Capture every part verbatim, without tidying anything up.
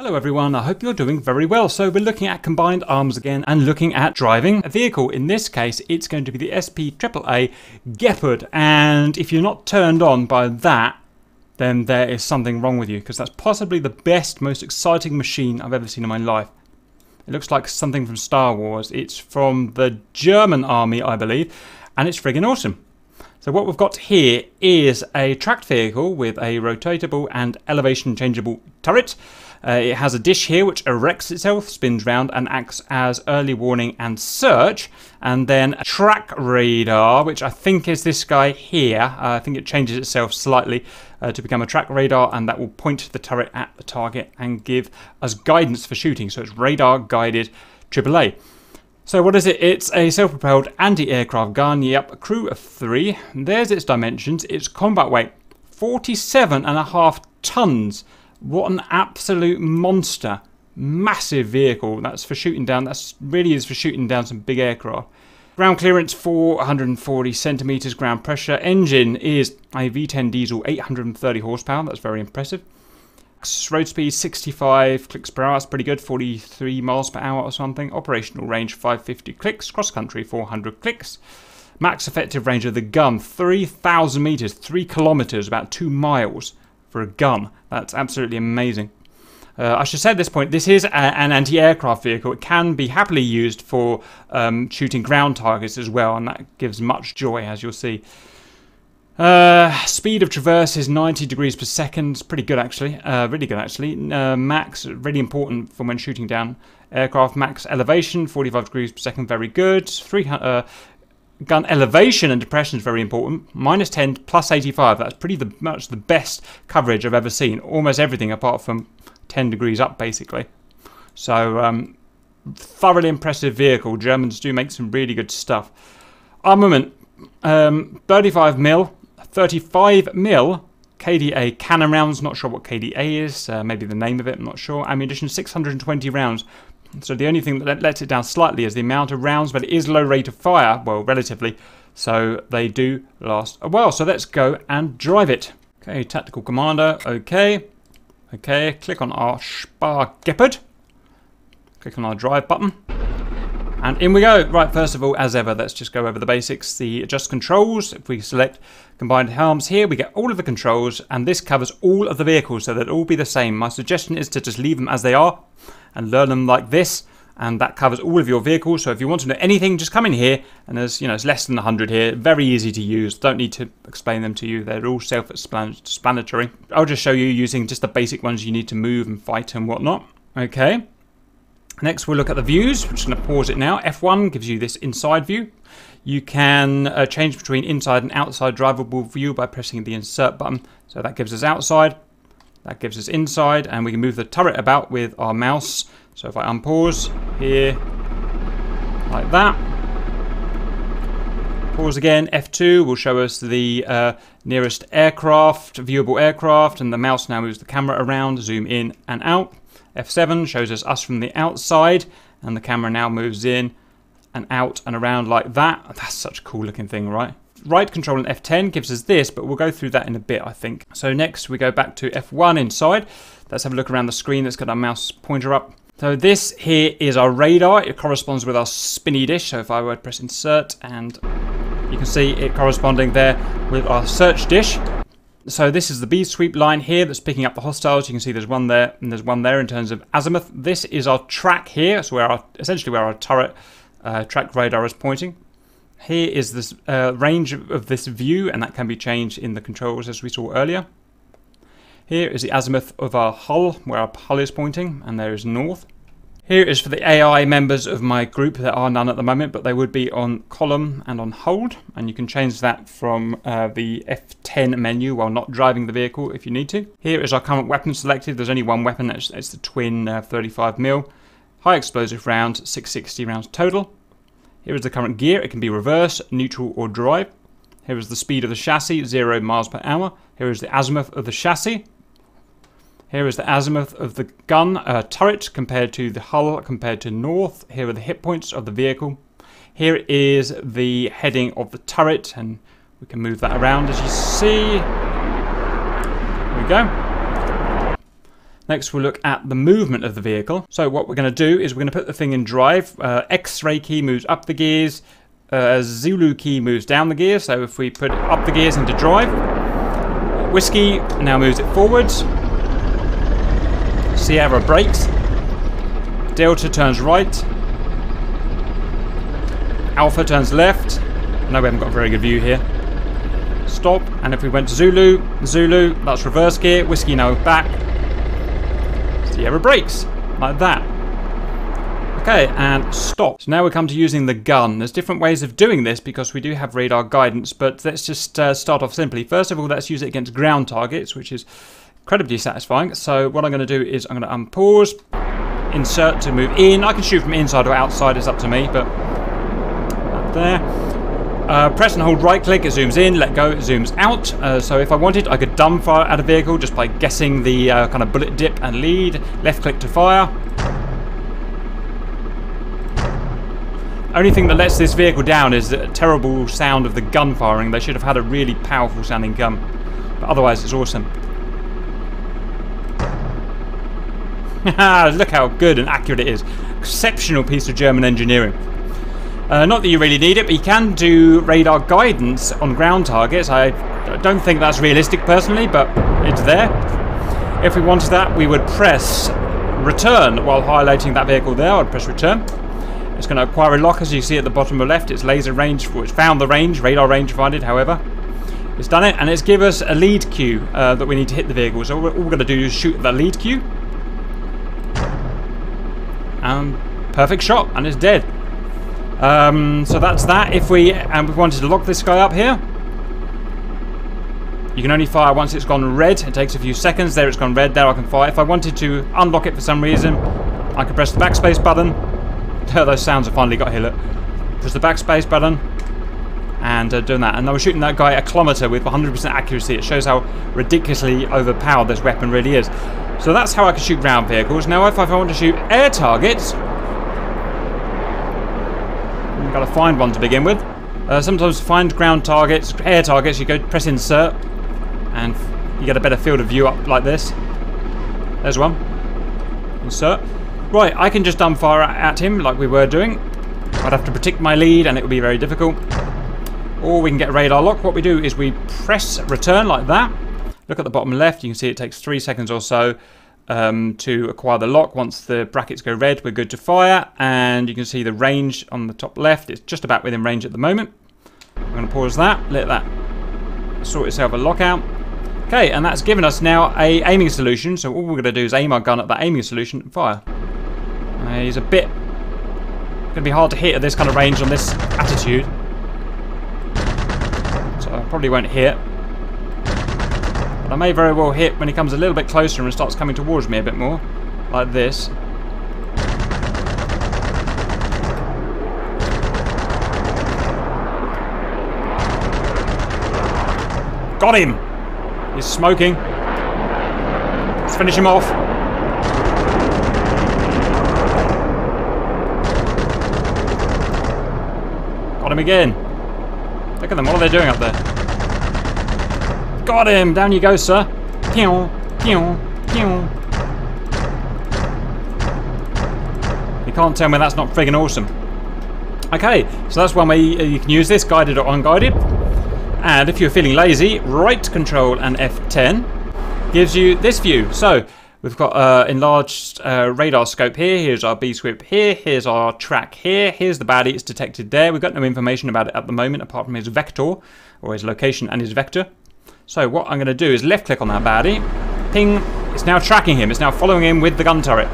Hello everyone, I hope you're doing very well. So we're looking at combined arms again and looking at driving a vehicle. In this case, it's going to be the S P A A A Gepard. And if you're not turned on by that, then there is something wrong with you, because that's possibly the best, most exciting machine I've ever seen in my life. It looks like something from Star Wars. It's from the German army, I believe, and it's friggin' awesome. So what we've got here is a tracked vehicle with a rotatable and elevation changeable turret. Uh, it has a dish here which erects itself, spins round and acts as early warning and search, and then a track radar, which I think is this guy here. uh, I think it changes itself slightly uh, to become a track radar, and that will point the turret at the target and give us guidance for shooting. So it's radar guided triple A. So what is it? It's a self-propelled anti-aircraft gun. Yep, a crew of three. There's its dimensions. Its combat weight, forty-seven and a half tons. What an absolute monster. Massive vehicle. That's for shooting down. That really is for shooting down some big aircraft. Ground clearance four hundred forty centimetres. Ground pressure. Engine is a V ten diesel, eight hundred thirty horsepower. That's very impressive. Road speed sixty-five clicks per hour. That's pretty good. forty-three miles per hour or something. Operational range five hundred fifty clicks. Cross country four hundred clicks. Max effective range of the gun three thousand metres. three kilometres. About two miles. For a gun. That's absolutely amazing. Uh, I should say at this point, this is a, an anti-aircraft vehicle. It can be happily used for um, shooting ground targets as well, and that gives much joy, as you'll see. Uh, speed of traverse is ninety degrees per second. It's pretty good, actually. Uh, really good, actually. Uh, max, really important for when shooting down aircraft. Max elevation, forty-five degrees per second. Very good. three hundred... Uh, Gun elevation and depression is very important. minus ten, plus eighty-five. That's pretty the, much the best coverage I've ever seen. Almost everything apart from ten degrees up, basically. So, um, thoroughly impressive vehicle. Germans do make some really good stuff. Armament. Um, thirty-five mil. thirty-five mil. K D A cannon rounds. Not sure what K D A is. Uh, maybe the name of it. I'm not sure. Ammunition, six hundred twenty rounds. So the only thing that lets it down slightly is the amount of rounds, but it is low rate of fire, well, relatively, so they do last a while. So let's go and drive it. Okay, tactical commander, okay. Okay, click on our SPAAA Gepard. Click on our drive button. And in we go. Right, first of all, as ever, let's just go over the basics. The adjust controls, if we select combined arms here, we get all of the controls, and this covers all of the vehicles, so they'll all be the same. My suggestion is to just leave them as they are and learn them like this, and that covers all of your vehicles. So if you want to know anything, just come in here, and there's, you know, it's less than one hundred here. Very easy to use. Don't need to explain them to you. They're all self-explanatory. I'll just show you using just the basic ones you need to move and fight and whatnot. Okay. Next, we'll look at the views. We're just going to pause it now. F one gives you this inside view. You can uh, change between inside and outside drivable view by pressing the insert button. So that gives us outside, that gives us inside, and we can move the turret about with our mouse. So if I unpause here, like that. Pause again, F two will show us the uh, nearest aircraft, viewable aircraft, and the mouse now moves the camera around, zoom in and out. F seven shows us us from the outside, and the camera now moves in and out and around like that. That's such a cool looking thing, right? Right control in F ten gives us this, but we'll go through that in a bit, I think. So next we go back to F one inside. Let's have a look around the screen. Let's get our mouse pointer up. So this here is our radar. It corresponds with our spinny dish. So if I were to press insert, and you can see it corresponding there with our search dish. So this is the bead sweep line here that's picking up the hostiles. You can see there's one there and there's one there in terms of azimuth. This is our track here, so where our, essentially where our turret uh, track radar is pointing. Here is this uh, range of this view, and that can be changed in the controls as we saw earlier. Here is the azimuth of our hull, where our hull is pointing, and there is north. Here is for the A I members of my group. There are none at the moment, but they would be on column and on hold. And you can change that from uh, the F ten menu while not driving the vehicle if you need to. Here is our current weapon selected. There's only one weapon. It's, it's the twin uh, thirty-five mil. High explosive round, six hundred sixty rounds total. Here is the current gear. It can be reverse, neutral or drive. Here is the speed of the chassis, zero miles per hour. Here is the azimuth of the chassis. Here is the azimuth of the gun uh, turret compared to the hull, compared to north. Here are the hit points of the vehicle. Here is the heading of the turret, and we can move that around as you see. There we go. Next we'll look at the movement of the vehicle. So what we're going to do is we're going to put the thing in drive. Uh, X-ray key moves up the gears, uh, Zulu key moves down the gears. So if we put up the gears into drive, Whiskey now moves it forwards, Sierra brakes, Delta turns right, Alpha turns left. No, we haven't got a very good view here. Stop, and if we went to Zulu, Zulu, that's reverse gear, Whiskey now back, Sierra brakes, like that. Okay, and stop. So now we come to using the gun. There's different ways of doing this because we do have radar guidance, but let's just uh, start off simply. First of all, let's use it against ground targets, which is incredibly satisfying. So what I'm going to do is I'm going to unpause, insert to move in. I can shoot from inside or outside, it's up to me, but up there. Uh, press and hold right click, it zooms in, let go, it zooms out. Uh, so if I wanted, I could dumb fire at a vehicle just by guessing the uh, kind of bullet dip and lead. Left click to fire. Only thing that lets this vehicle down is the terrible sound of the gun firing. They should have had a really powerful sounding gun, but otherwise it's awesome. Look how good and accurate it is. Exceptional piece of German engineering. Uh, not that you really need it, but you can do radar guidance on ground targets. I don't think that's realistic personally, but it's there. If we wanted that, we would press return while highlighting that vehicle there. I'd press return. It's going to acquire a lock, as you see at the bottom of left. It's laser range, it's found the range, radar range provided, however. It's done it, and it's give us a lead cue uh, that we need to hit the vehicle. So all we're going to do is shoot the lead cue. Um, perfect shot, and it's dead. Um, so that's that. If we and we wanted to lock this guy up here, you can only fire once it's gone red. It takes a few seconds. There, it's gone red. There, I can fire. If I wanted to unlock it for some reason, I could press the backspace button. Those sounds have finally got here. Look, press the backspace button, and uh, doing that. And I was shooting that guy a kilometre with one hundred percent accuracy. It shows how ridiculously overpowered this weapon really is. So that's how I can shoot ground vehicles. Now, if I want to shoot air targets. You've got to find one to begin with. Uh, sometimes find ground targets, air targets, you go press insert and you get a better field of view up like this. There's one. Insert. Right, I can just dumb fire at him like we were doing. I'd have to predict my lead and it would be very difficult. Or we can get radar lock. What we do is we press return like that. Look at the bottom left, you can see it takes three seconds or so Um, to acquire the lock. Once the brackets go red, we're good to fire, and you can see the range on the top left. It's just about within range at the moment. I'm going to pause that, let that sort itself a lockout. Okay, and that's given us now a aiming solution, so all we're going to do is aim our gun at that aiming solution and fire. Uh, he's a bit... going to be hard to hit at this kind of range on this attitude. So I probably won't hit. I may very well hit when he comes a little bit closer and starts coming towards me a bit more, like this. Got him! He's smoking. Let's finish him off. Got him again. Look at them, what are they doing up there? Got him! Down you go, sir. Pew, pew, pew. You can't tell me that's not friggin' awesome. Okay, so that's one way you can use this, guided or unguided. And if you're feeling lazy, right control and F ten gives you this view. So we've got uh, enlarged uh, radar scope here. Here's our B-sweep here. Here's our track here. Here's the baddie. It's detected there. We've got no information about it at the moment, apart from his vector, or his location and his vector. So what I'm going to do is left-click on that baddie, ping, it's now tracking him, it's now following him with the gun turret.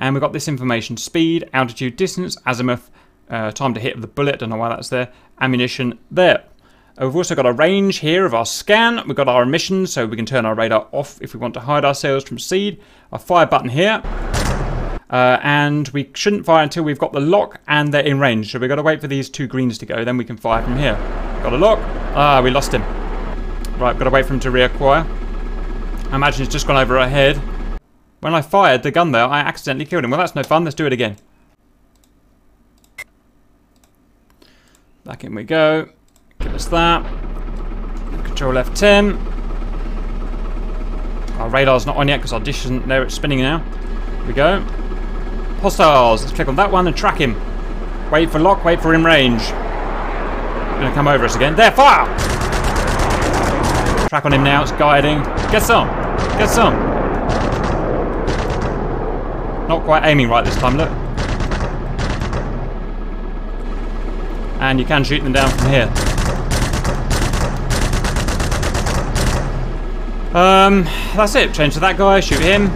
And we've got this information, speed, altitude, distance, azimuth, uh, time to hit of the bullet, don't know why that's there, ammunition there. Uh, we've also got a range here of our scan, we've got our emissions, so we can turn our radar off if we want to hide ourselves from seed, our fire button here, uh, and we shouldn't fire until we've got the lock and they're in range, so we've got to wait for these two greens to go, then we can fire from here. Got a lock, ah, we lost him. Right, I've got to wait for him to reacquire. I imagine it's just gone over our head. When I fired the gun, though, I accidentally killed him. Well, that's no fun. Let's do it again. Back in we go. Give us that. Control F ten. Our radar's not on yet because our dish isn't there. It's spinning now. Here we go. Hostiles. Let's click on that one and track him. Wait for lock. Wait for in range. Gonna come over us again. There, fire! Track on him now. It's guiding. Get some. Get some. Not quite aiming right this time. Look. And you can shoot them down from here. Um, that's it. Change to that guy. Shoot him.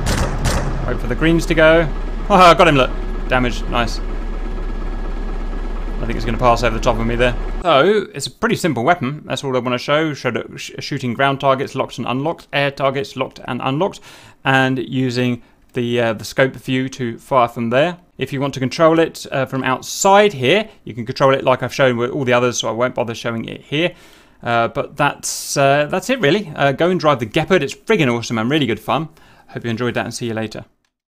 Wait for the greens to go. Oh, I got him. Look, damage. Nice. I think it's going to pass over the top of me there. So it's a pretty simple weapon. That's all I want to show. Showed it sh shooting ground targets, locked and unlocked. Air targets, locked and unlocked. And using the uh, the scope view to fire from there. If you want to control it uh, from outside here, you can control it like I've shown with all the others, so I won't bother showing it here. Uh, but that's uh, that's it really. Uh, go and drive the Gepard. It's friggin' awesome and really good fun. Hope you enjoyed that and see you later.